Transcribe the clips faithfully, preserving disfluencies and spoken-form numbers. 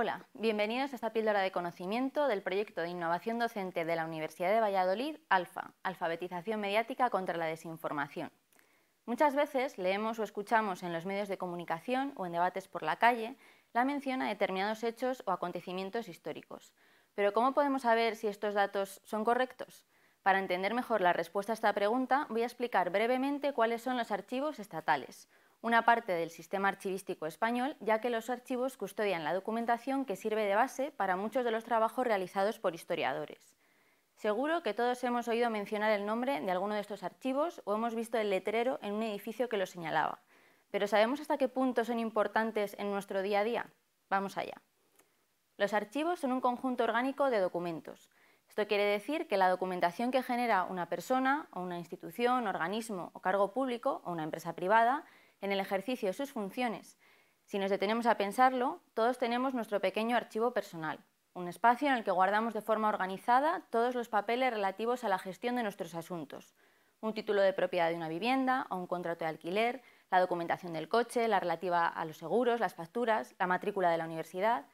Hola, bienvenidos a esta píldora de conocimiento del proyecto de innovación docente de la Universidad de Valladolid Alfa, Alfabetización Mediática contra la Desinformación. Muchas veces leemos o escuchamos en los medios de comunicación o en debates por la calle la mención a determinados hechos o acontecimientos históricos. Pero ¿cómo podemos saber si estos datos son correctos? Para entender mejor la respuesta a esta pregunta, voy a explicar brevemente cuáles son los archivos estatales, una parte del sistema archivístico español, ya que los archivos custodian la documentación que sirve de base para muchos de los trabajos realizados por historiadores. Seguro que todos hemos oído mencionar el nombre de alguno de estos archivos o hemos visto el letrero en un edificio que lo señalaba. Pero ¿sabemos hasta qué punto son importantes en nuestro día a día? Vamos allá. Los archivos son un conjunto orgánico de documentos. Esto quiere decir que la documentación que genera una persona o una institución, organismo o cargo público o una empresa privada en el ejercicio de sus funciones. Si nos detenemos a pensarlo, todos tenemos nuestro pequeño archivo personal, un espacio en el que guardamos de forma organizada todos los papeles relativos a la gestión de nuestros asuntos, un título de propiedad de una vivienda o un contrato de alquiler, la documentación del coche, la relativa a los seguros, las facturas, la matrícula de la universidad.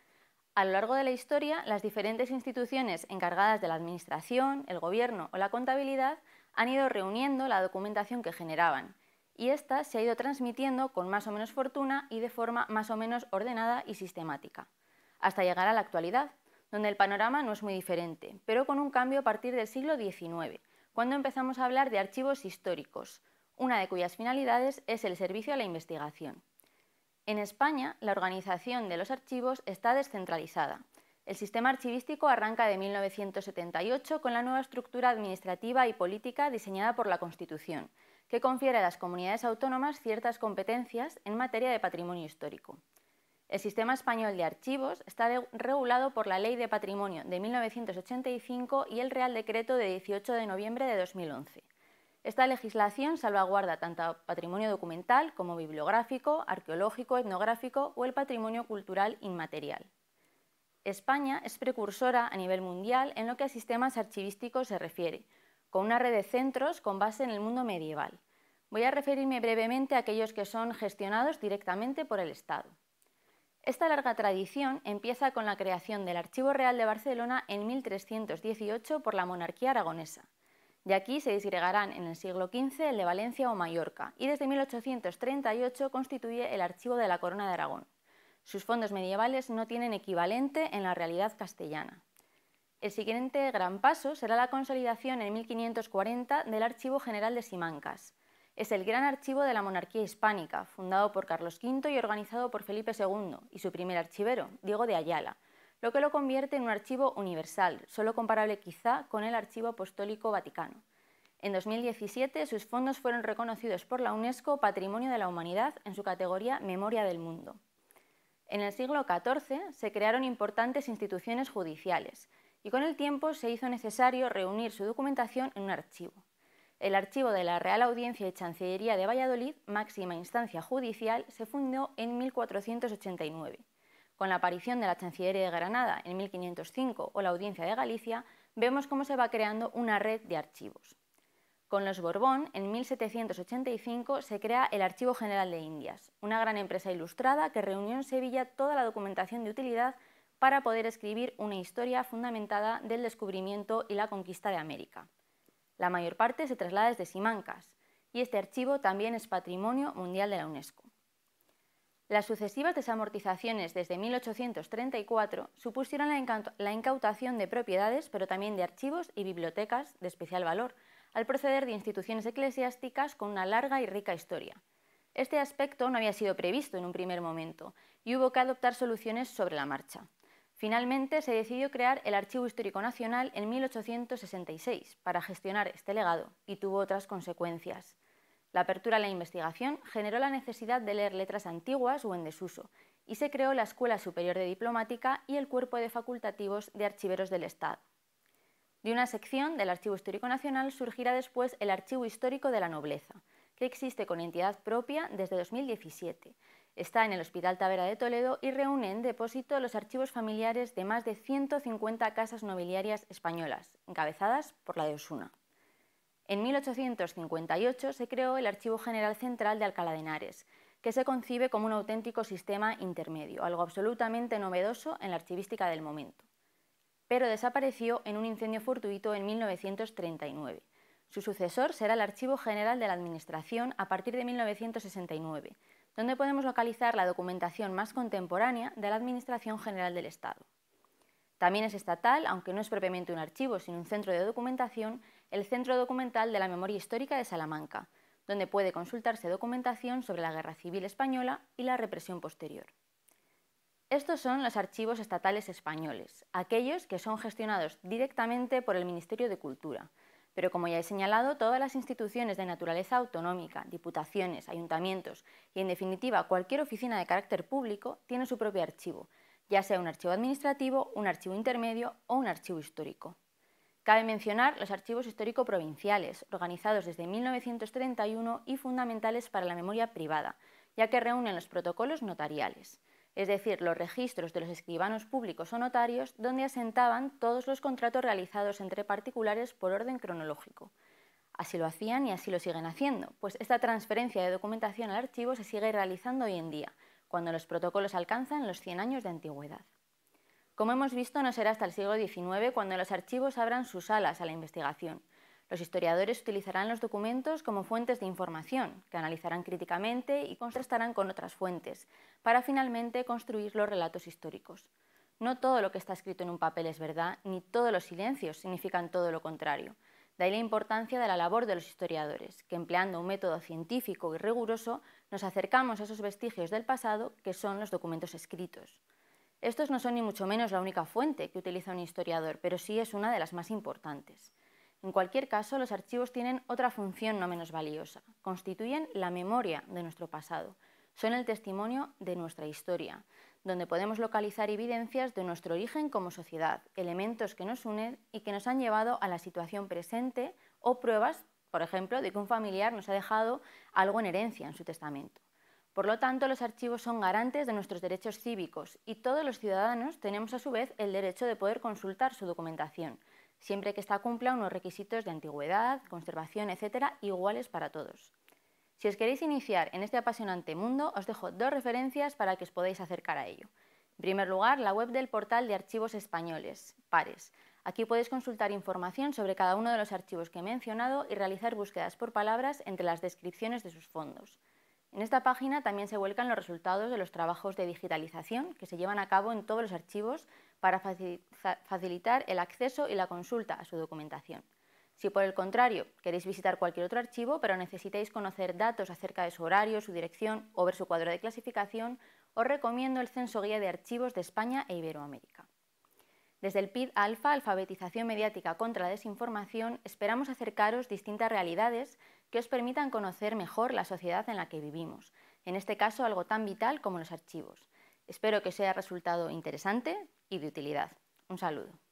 A lo largo de la historia, las diferentes instituciones encargadas de la administración, el gobierno o la contabilidad han ido reuniendo la documentación que generaban, y esta se ha ido transmitiendo con más o menos fortuna y de forma más o menos ordenada y sistemática, hasta llegar a la actualidad, donde el panorama no es muy diferente, pero con un cambio a partir del siglo diecinueve, cuando empezamos a hablar de archivos históricos, una de cuyas finalidades es el servicio a la investigación. En España, la organización de los archivos está descentralizada. El sistema archivístico arranca de mil novecientos setenta y ocho con la nueva estructura administrativa y política diseñada por la Constitución, que confiere a las comunidades autónomas ciertas competencias en materia de patrimonio histórico. El sistema español de archivos está regulado por la Ley de Patrimonio de mil novecientos ochenta y cinco y el Real Decreto de dieciocho de noviembre de dos mil once. Esta legislación salvaguarda tanto patrimonio documental como bibliográfico, arqueológico, etnográfico o el patrimonio cultural inmaterial. España es precursora a nivel mundial en lo que a sistemas archivísticos se refiere, con una red de centros con base en el mundo medieval. Voy a referirme brevemente a aquellos que son gestionados directamente por el Estado. Esta larga tradición empieza con la creación del Archivo Real de Barcelona en mil trescientos dieciocho por la monarquía aragonesa. De aquí se disgregarán en el siglo quince el de Valencia o Mallorca y desde mil ochocientos treinta y ocho constituye el Archivo de la Corona de Aragón. Sus fondos medievales no tienen equivalente en la realidad castellana. El siguiente gran paso será la consolidación en mil quinientos cuarenta del Archivo General de Simancas. Es el gran archivo de la monarquía hispánica, fundado por Carlos quinto y organizado por Felipe segundo y su primer archivero, Diego de Ayala, lo que lo convierte en un archivo universal, solo comparable quizá con el Archivo Apostólico Vaticano. En dos mil diecisiete sus fondos fueron reconocidos por la UNESCO Patrimonio de la Humanidad en su categoría Memoria del Mundo. En el siglo catorce se crearon importantes instituciones judiciales y con el tiempo se hizo necesario reunir su documentación en un archivo. El Archivo de la Real Audiencia y Chancillería de Valladolid, máxima instancia judicial, se fundó en mil cuatrocientos ochenta y nueve. Con la aparición de la Chancillería de Granada en mil quinientos cinco o la Audiencia de Galicia, vemos cómo se va creando una red de archivos. Con los Borbón, en mil setecientos ochenta y cinco se crea el Archivo General de Indias, una gran empresa ilustrada que reunió en Sevilla toda la documentación de utilidad para poder escribir una historia fundamentada del descubrimiento y la conquista de América. La mayor parte se traslada desde Simancas, y este archivo también es Patrimonio Mundial de la UNESCO. Las sucesivas desamortizaciones desde mil ochocientos treinta y cuatro supusieron la incautación de propiedades, pero también de archivos y bibliotecas de especial valor, al proceder de instituciones eclesiásticas con una larga y rica historia. Este aspecto no había sido previsto en un primer momento y hubo que adoptar soluciones sobre la marcha. Finalmente se decidió crear el Archivo Histórico Nacional en mil ochocientos sesenta y seis para gestionar este legado y tuvo otras consecuencias. La apertura a la investigación generó la necesidad de leer letras antiguas o en desuso y se creó la Escuela Superior de Diplomática y el Cuerpo de Facultativos de Archiveros del Estado. De una sección del Archivo Histórico Nacional surgirá después el Archivo Histórico de la Nobleza, que existe con entidad propia desde dos mil diecisiete. Está en el Hospital Tavera de Toledo y reúne en depósito los archivos familiares de más de ciento cincuenta casas nobiliarias españolas, encabezadas por la de Osuna. En mil ochocientos cincuenta y ocho se creó el Archivo General Central de Alcalá de Henares, que se concibe como un auténtico sistema intermedio, algo absolutamente novedoso en la archivística del momento. Pero desapareció en un incendio fortuito en mil novecientos treinta y nueve. Su sucesor será el Archivo General de la Administración a partir de mil novecientos sesenta y nueve, donde podemos localizar la documentación más contemporánea de la Administración General del Estado. También es estatal, aunque no es propiamente un archivo, sino un centro de documentación, el Centro Documental de la Memoria Histórica de Salamanca, donde puede consultarse documentación sobre la Guerra Civil Española y la represión posterior. Estos son los archivos estatales españoles, aquellos que son gestionados directamente por el Ministerio de Cultura, pero como ya he señalado, todas las instituciones de naturaleza autonómica, diputaciones, ayuntamientos y, en definitiva, cualquier oficina de carácter público tiene su propio archivo, ya sea un archivo administrativo, un archivo intermedio o un archivo histórico. Cabe mencionar los archivos histórico-provinciales, organizados desde mil novecientos treinta y uno y fundamentales para la memoria privada, ya que reúnen los protocolos notariales, es decir, los registros de los escribanos públicos o notarios donde asentaban todos los contratos realizados entre particulares por orden cronológico. Así lo hacían y así lo siguen haciendo, pues esta transferencia de documentación al archivo se sigue realizando hoy en día, cuando los protocolos alcanzan los cien años de antigüedad. Como hemos visto, no será hasta el siglo diecinueve cuando los archivos abran sus alas a la investigación. Los historiadores utilizarán los documentos como fuentes de información, que analizarán críticamente y contrastarán con otras fuentes, para finalmente construir los relatos históricos. No todo lo que está escrito en un papel es verdad, ni todos los silencios significan todo lo contrario. De ahí la importancia de la labor de los historiadores, que empleando un método científico y riguroso, nos acercamos a esos vestigios del pasado que son los documentos escritos. Estos no son ni mucho menos la única fuente que utiliza un historiador, pero sí es una de las más importantes. En cualquier caso, los archivos tienen otra función no menos valiosa. Constituyen la memoria de nuestro pasado. Son el testimonio de nuestra historia, donde podemos localizar evidencias de nuestro origen como sociedad, elementos que nos unen y que nos han llevado a la situación presente o pruebas, por ejemplo, de que un familiar nos ha dejado algo en herencia en su testamento. Por lo tanto, los archivos son garantes de nuestros derechos cívicos y todos los ciudadanos tenemos a su vez el derecho de poder consultar su documentación, siempre que ésta cumpla unos requisitos de antigüedad, conservación, etcétera, iguales para todos. Si os queréis iniciar en este apasionante mundo, os dejo dos referencias para que os podáis acercar a ello. En primer lugar, la web del portal de archivos españoles, PARES. Aquí podéis consultar información sobre cada uno de los archivos que he mencionado y realizar búsquedas por palabras entre las descripciones de sus fondos. En esta página también se vuelcan los resultados de los trabajos de digitalización que se llevan a cabo en todos los archivos para facilitar el acceso y la consulta a su documentación. Si por el contrario queréis visitar cualquier otro archivo, pero necesitáis conocer datos acerca de su horario, su dirección o ver su cuadro de clasificación, os recomiendo el Censo Guía de Archivos de España e Iberoamérica. Desde el P I D Alfa, Alfabetización Mediática contra la Desinformación, esperamos acercaros distintas realidades que os permitan conocer mejor la sociedad en la que vivimos, en este caso algo tan vital como los archivos. Espero que os haya resultado interesante y de utilidad. Un saludo.